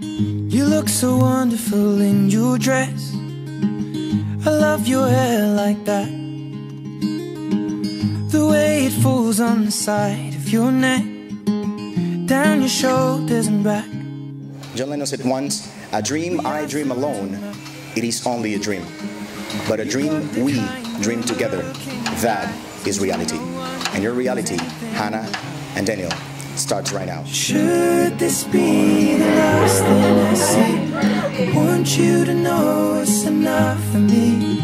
You look so wonderful in your dress. I love your hair like that, the way it falls on the side of your neck, down your shoulders and back. John Lennon said once, a dream I dream alone, it is only a dream. But a dream we dream together, that is reality. And your reality, Hannah and Daniel, starts right now. Should this be the last thing I say? I want you to know it's enough for me.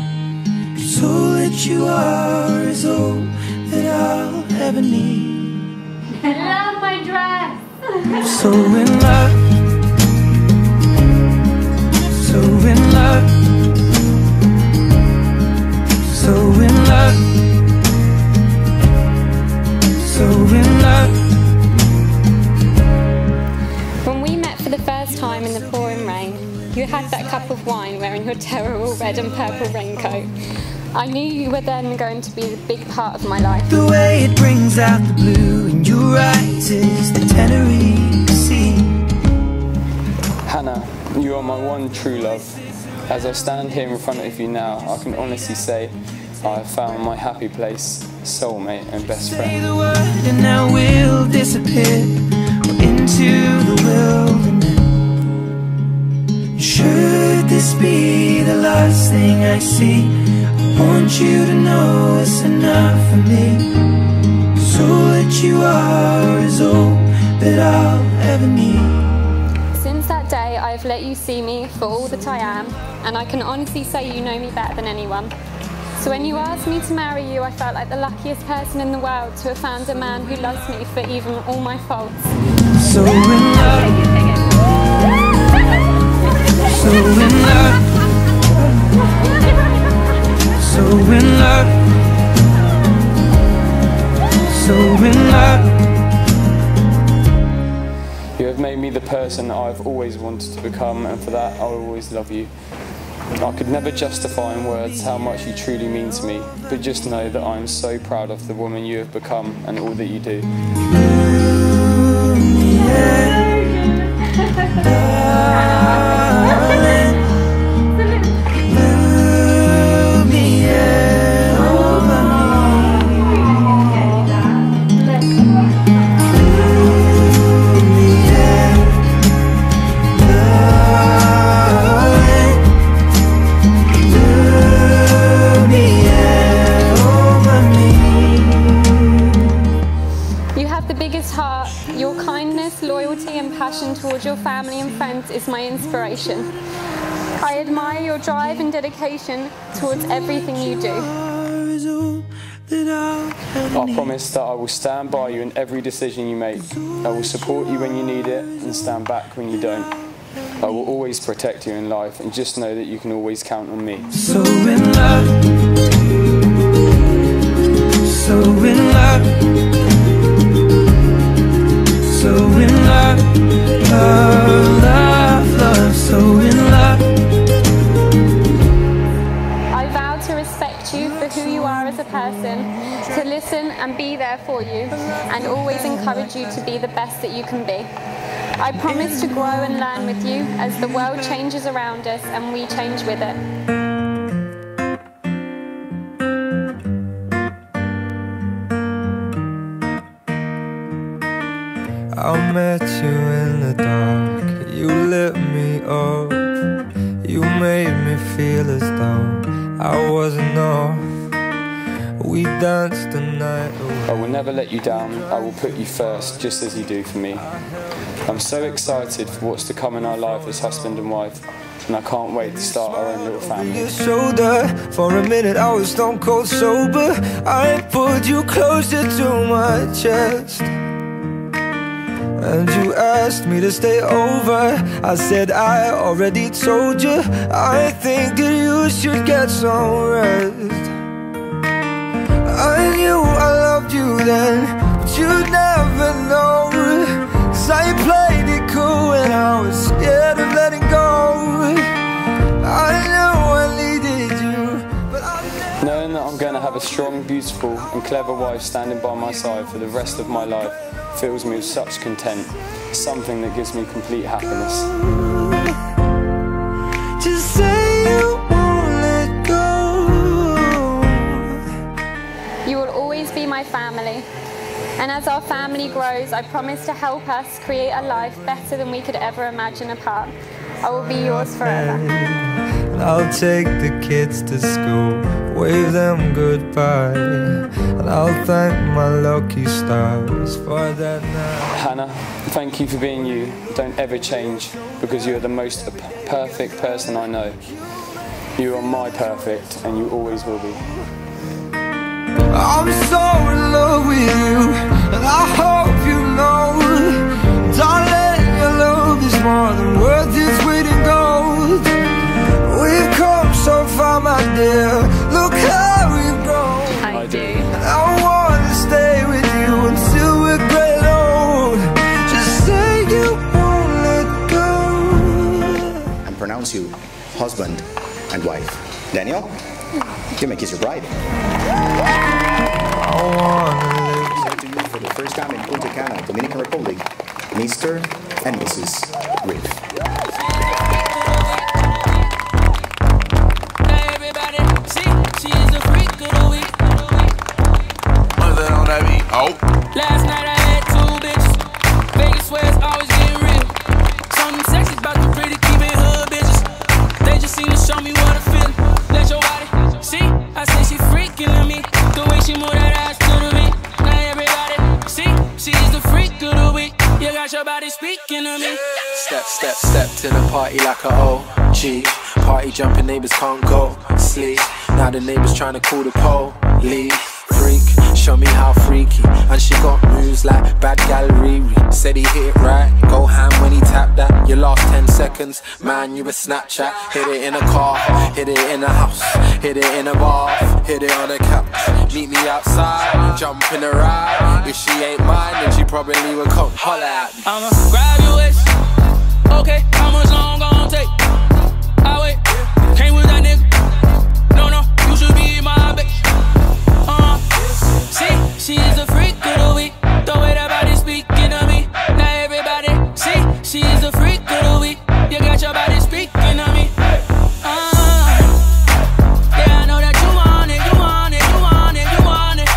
Cause all that you are is all that I'll ever need. I love my dress! I'm so in love. So in love. So in love, so in love. When we met for the first time in the pouring rain, you had that cup of wine wearing your terrible red and purple raincoat. I knew you were then going to be the big part of my life. The way it brings out the blue in your eyes is the Tenerife Sea. Hannah, you are my one true love. As I stand here in front of you now, I can honestly say I've found my happy place, soulmate and best friend. Say the word and now we'll disappear into the wilderness. Should this be the last thing I see, I want you to know it's enough for me. Cause all that you are is all that I'll ever need. I've let you see me for all that I am, and I can honestly say you know me better than anyone. So when you asked me to marry you, I felt like the luckiest person in the world to have found a man who loves me for even all my faults. So in love. So in love. So in love. So in love. You have made me the person that I've always wanted to become, and for that I'll always love you. I could never justify in words how much you truly mean to me, but just know that I'm so proud of the woman you have become and all that you do. Towards your family and friends is my inspiration. I admire your drive and dedication towards everything you do. I promise that I will stand by you in every decision you make. I will support you when you need it and stand back when you don't. I will always protect you in life, and just know that you can always count on me. So in love. So in love. So in love, love, love, love, so in love. I vow to respect you for who you are as a person, to listen and be there for you, and always encourage you to be the best that you can be. I promise to grow and learn with you as the world changes around us and we change with it. I met you in the dark, you lit me up, you made me feel as though I wasn't off. We danced the night away. I will never let you down, I will put you first, just as you do for me. I'm so excited for what's to come in our life as husband and wife, and I can't wait to start our own little family. For a minute I was stone cold sober, I pulled you closer to my chest. And you asked me to stay over, I said I already told you, I think that you should get some rest. I knew I loved you then, but you'd never know. Cause I played it cool when I was scared of letting go. I knew I needed you, but I never... Knowing that I'm going to have a strong, beautiful and clever wife standing by my side for the rest of my life fills me with such content, something that gives me complete happiness. Just say you won't let go. You will always be my family, and as our family grows, I promise to help us create a life better than we could ever imagine apart. I will be yours forever. I'll take the kids to school, wave them goodbye, and I'll thank my lucky stars for that night. Hannah, thank you for being you. Don't ever change, because you are the most perfect person I know. You are my perfect, and you always will be. I'm so in love with you, and I hope you know, darling, your love is more than worth its weight in gold. We've come so far, my dear. Look how we've grown. I do. I want to stay with you until we're great old. Just say you won't let go. And pronounce you husband and wife. Daniel, you may kiss your bride. I want to live for the first time in Punta Cana, Dominican Republic, Mr. and Mrs. Rich. Oh. Last night I had two bitches. Vegas swears always get real. Something sexy about the pretty keeping hood bitches. They just seem to show me what I feel. Let your body see. I say she freaking to me. The way she move that ass to the beat. Now everybody see. She's the freak of the week. You got your body speaking to me. Step, step, step to the party like a OG. Party jumping, neighbors can't go sleep. Now the neighbors trying to call the police. Freak. Show me how freaky, and she got moves like bad gallery. Said he hit it right, go ham when he tapped that. You lost 10 seconds, man, you a Snapchat. Hit it in a car, hit it in a house, hit it in a bath, hit it on a couch. Meet me outside, jump in a ride. If she ain't mine, then she probably would come holler at me. I'ma grab your waist, okay, how much long gonna take? I wait, came with that nigga. No, you should be my bitch. See, she's a freak of the week. The way that body speaking to me. Now everybody see, she's a freak of the week. You got your body speaking to me. Yeah, I know that you want it, you want it, you want it, you want it.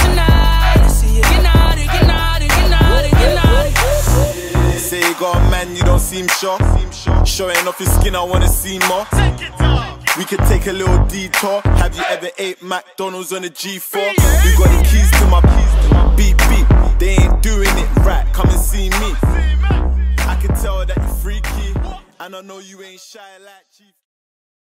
Tonight, I see you. Get naughty, get naughty, get naughty, get naughty. Say you got a man, you don't seem sure. Showing off your skin, I wanna see more. Take it off. We could take a little detour. Have you ever ate McDonald's on a G4? You got the keys to my beep beep. They ain't doing it right. Come and see me. I can tell that you're freaky, and I know you ain't shy like G4.